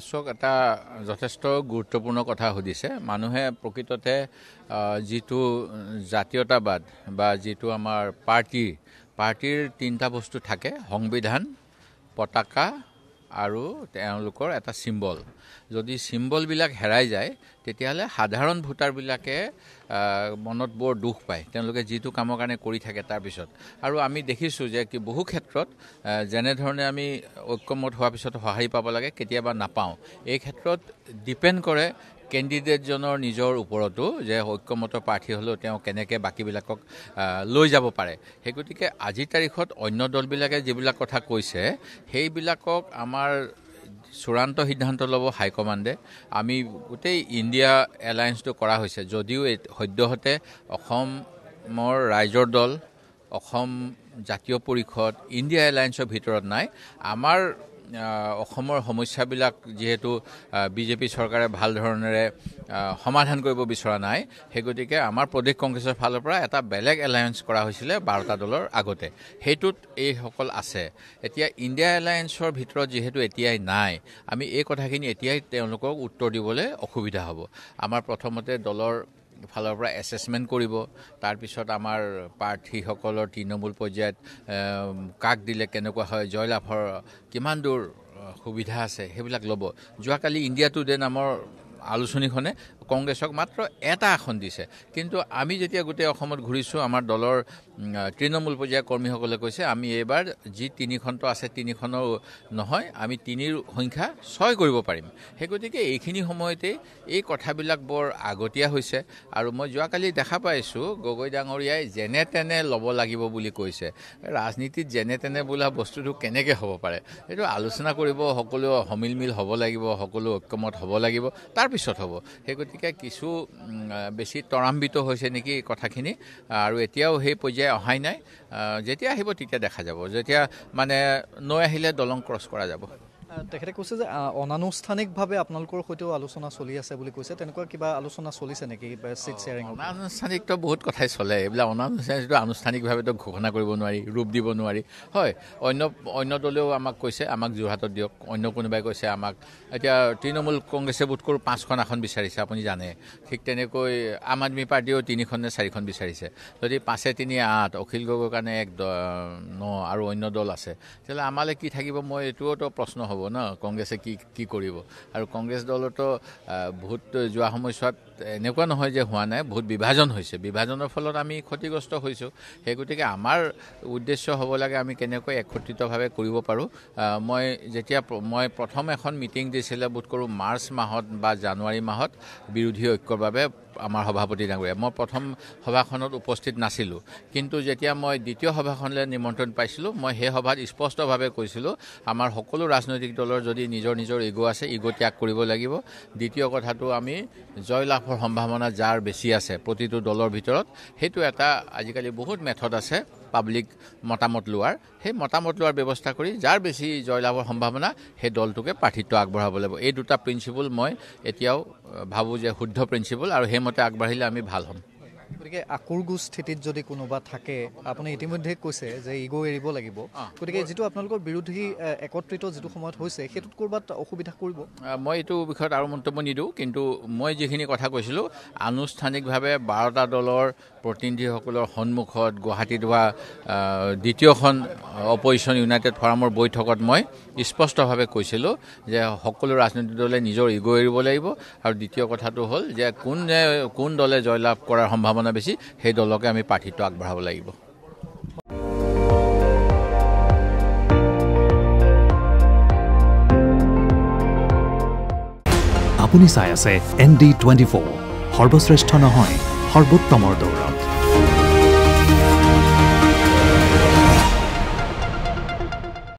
So, এটা যথেষ্ট গুৰুত্বপূৰ্ণ কথা হদিছে মানুহে প্ৰকৃততে যেটো জাতীয়তাবাদ বা যেটো আমাৰ পাৰ্টিৰ তিনটা বস্তু থাকে সংবিধান পতাকা আৰু তেওঁলোকৰ এটা সিম্বল যদি সিম্বল বিলাক হেৰাই যায় তেতিয়ালে সাধাৰণ ভোটাৰ বিলাকে মনত বৰ দুখ পায় তেওঁলোকে যেটো কামৰ কাৰণে কৰি থাকে তাৰ পিছত আৰু আমি দেখিছো যে কি বহু ক্ষেত্ৰত জেনে ধৰণে আমি ঐক্যমত হোৱাৰ পিছত সহায় পাব লাগে কেতিয়াবা নাপাও এই ক্ষেত্ৰত ডিপেন্ড কৰে ক্যান্ডিডেট জনৰ নিজৰ ওপৰতো যে ঐক্যমত প্ৰাৰ্থী হলো তেওঁ কেনেকে বাকি বিলাকক লৈ যাব পাৰে হেকুটিকে আজি তাৰিখত অন্য দল বিলাকে যেবিলাক কথা কৈছে হেই বিলাকক আমাৰ চূড়ান্ত সিদ্ধান্ত লব হাই কমান্ডে আমি গোটেই ইন্ডিয়া এলায়েন্সটো কৰা হৈছে যদিও সদ্যহতে অসমৰ ৰাইজৰ দল অসম জাতীয় পৰিষদ ইন্ডিয়া এলায়েন্সৰ ভিতৰত নাই আমাৰ অসমৰ সমস্যাবিলাক যেহেতু বিজেপি সৰকাৰে ভাল ধৰণেৰে সমাধান কৰিব বিচৰা নাই হেগুটিকে আমাৰ প্ৰদেশ কংগ্ৰেছৰ ফালৰ পৰা এটা বেলেগ এলায়েন্স কৰা হৈছিল 12টা দলৰ আগতে হেতুত এই সকল আছে এতিয়া ইন্ডিয়া এলায়েন্সৰ ভিতৰত যেহেতু এতিয়াই নাই আমি এই কথাখিনি এতিয়াই তেওঁলোকক উত্তৰ দিবলৈ অসুবিধা হ'ব আমাৰ প্ৰথমতে দলৰ ফালৰ পৰা এসেসমেন্ট কৰিব তাৰ পিছত আমাৰ প্ৰাৰ্থী সকলৰ তৃণমূল পৰ্যায়ত কাক দিলে কেনেকুৱা হয় জয়লাভৰ কিমান দূৰ সুবিধা আছে হেবিলাক লব জুৱাকালি ইন্ডিয়া টুডে নামৰ আলোচনীখনে কংগ্ৰেছক মাত্ৰ এটা আসন দিছে কিন্তু আমি যেতিয়া গোটে অসমত ঘূৰিছো আমাৰ দলৰ তৃণমূল পৰ্যায়ৰ কৰ্মীসকলে কৈছে আমি এবাৰ যি তিনিখন তো আছে তিনিখনৰ নহয় আমি তিনিৰ সংখ্যা 6 কৰিব পাৰিম হেকুটিকে এইখিনি সময়তে এই কথাবিলাক বৰ আগতীয়া হৈছে আৰু মই জুৱাকালি দেখা পাইছো গগৈ ডাঙৰীয়াই জেনে তেনে লব লাগিব বুলি কৈছে ৰাজনীতিত জেনে তেনে বোলা বস্তুটো কেনেকে হ'ব পাৰে এটো আলোচনা কৰিব সকলো হমিলমিল হ'ব লাগিব সকলো ঐক্যমত হ'ব লাগিব তাৰ পিছত হ'ব হেকুটিকে কিছু বেছি তৰাম্বিত হৈছে নেকি কথাখিনি আৰু এতিয়াও সেই যে অহাই নাই যেতিয়া আহিব তেতিয়া দেখা যাব যেতিয়া মানে নৈ আহিলে দলং ক্রস কৰা যাব তেখেতে কৈছে যে অনানুষ্ঠানিকভাৱে আপোনালোকৰ হয়তো আলোচনা চলি আছে বুলি কৈছে তেনেকুৱা কিবা আলোচনা চলিছে নেকি সিট শেয়াৰিং অনানুষ্ঠানিক তো বহুত কথাই চলে এবলা অনানুষ্ঠানিক তো আনুষ্ঠানিকভাৱে তো ঘোষণা কৰিব নোৱাৰি ৰূপ দিব নোৱাৰি হয় অন্য দলেও আমাক কৈছে আমাক জুৰহাটত দিয়ক অন্য কোনোবাই কৈছে আমাক এতিয়া তৃণমূল কংগ্ৰেছে বুটকৰ 5খন আসন বিচাৰিছে আপুনি জানে ঠিক তেনেকৈ আম আদমি পাৰ্টিও 3খন নে 4খন বিচাৰিছে যদি 5 × 3 = 8 অখিল গগৈৰ কাৰণে 1 9 আৰু অন্য দল আছে তেলে আমালে কি থাকিব মই এটোও তো প্ৰশ্ন হ'ব না কংগ্ৰেছে কি কৰিব আৰু কংগ্ৰেছ দলটো বহুত যোৱা সময়ত এনেকুৱা নহয় যে হোৱা নাই বহুত বিভাজন হৈছে বিভাজনৰ ফলত আমি ক্ষতিগ্ৰস্ত হৈছো হেগুটিকে আমাৰ উদ্দেশ্য হ'ব লাগে আমি কেনেকৈ একত্ৰিতভাৱে কৰিব পাৰো মই যেতিয়া মই প্ৰথম এখন মিটিং দিছিল বুট কৰো মাৰ্চ মাহত বা জানুৱাৰী মাহত বিৰোধী ঐক্যৰ বাবে আমাৰ সভাপতি ডাঙৰীয়া মই প্ৰথম সভাখনত উপস্থিত নাছিলো কিন্তু যেতিয়া মই দ্বিতীয় সভাখনলৈ নিমন্ত্ৰণ পাইছিলো মই হে সভাত স্পষ্টভাৱে কৈছিলো আমাৰ সকলো ৰাজনৈতিক দলৰ যদি নিজৰ নিজৰ ইগো আছে ইগো ত্যাগ কৰিব লাগিব দ্বিতীয় কথাটো আমি জয়লাভৰ সম্ভাৱনা যাৰ বেছি আছে প্ৰতিটো দলৰ ভিতৰত হেতু এটা আজিকালি বহুত মেথড আছে পাব্লিক মতামত লোৱাৰ সেই মতামত লোৱাৰ ব্যৱস্থা কৰি যাৰ বেছি জয়লাভৰ সম্ভাৱনা সেই দলটোকে প্ৰাৰ্থিত্ব আগবঢ়াব লাগিব এই দুটা প্ৰিন্সিপল মই এতিয়াও ভাবো যে শুদ্ধ প্ৰিন্সিপল আৰু হেমতে আগবাঢ়িলে আমি ভাল হ'ম গতিকে আকুৰগু স্থিতিত যদি কোনোবা থাকে আপুনি ইতিমধ্যে কৈছে যে ইগো এৰিব লাগিব গতিকে যেটো আপোনালোকৰ বিৰোধী একত্ৰিত যেটো সময়ত হৈছে সেতুত কৰবাত অসুবিধা কৰিব মই এটো বিষয়ত আৰু মন্তব্য নিদিও কিন্তু মই যেখিনি কথা কৈছিলো আনুষ্ঠানিকভাৱে 12টা দলৰ প্ৰতিনিধিসকলৰ সন্মুখত গুৱাহাটীত হোৱা দ্বিতীয়খন অপজিশন ইউনাইটেড ফৰামৰ বৈঠকত মই স্পষ্টভাৱে কৈছিলো যে সকলো ৰাজনৈতিক দলে নিজৰ ইগো এৰিব লাগিব আৰু দ্বিতীয় কথাটো হ'ল যে কোন দলে জয়লাভ কৰাৰ সম্ভাৱনা বেছি সেই দলকে আমি প্ৰাৰ্থিত্ব আগবঢ়াব লাগিব আপুনি চাই আছে ND24 সৰ্বশ্ৰেষ্ঠ নহয় সৰ্বোত্তমৰ দৌৰ